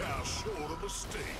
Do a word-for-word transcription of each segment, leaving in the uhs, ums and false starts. far short of a mistake.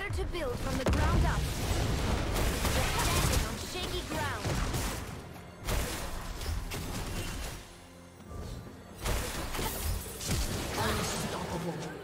better to build from the ground up. We're standing on shaky ground. Unstoppable.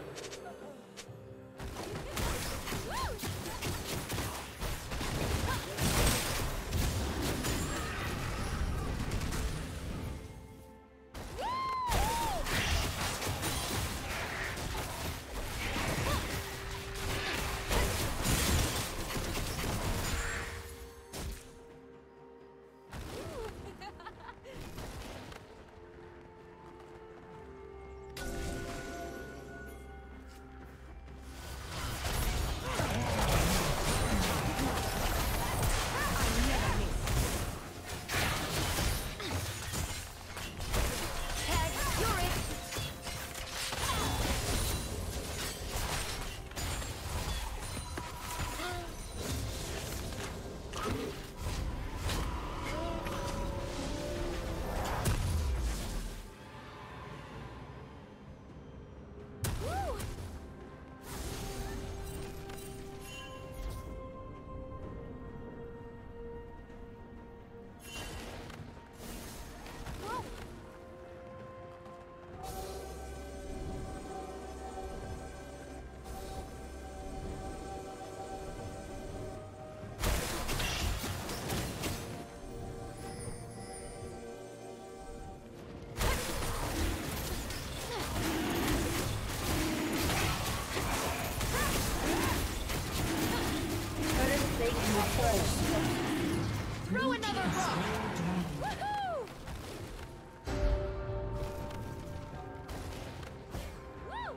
Throw another rock! Woohoo! Woo!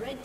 Red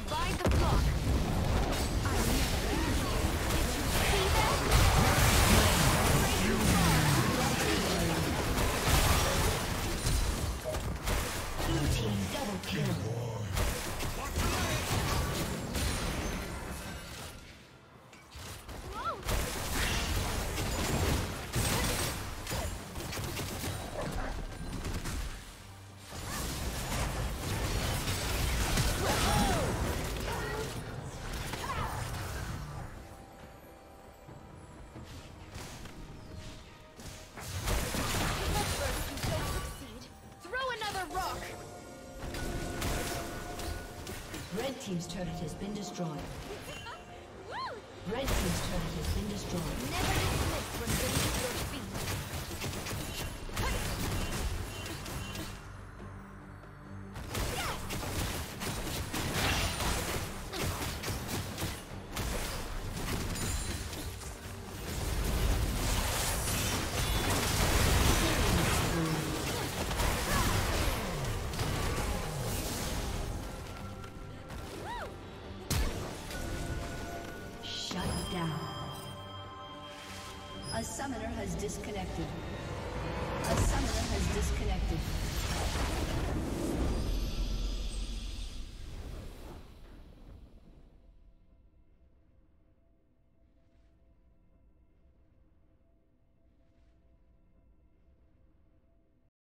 Divide the block. Blue team double kill. Team's turret has been destroyed. Red team's turret has been destroyed. Never dismissed from beneath your down. A summoner has disconnected.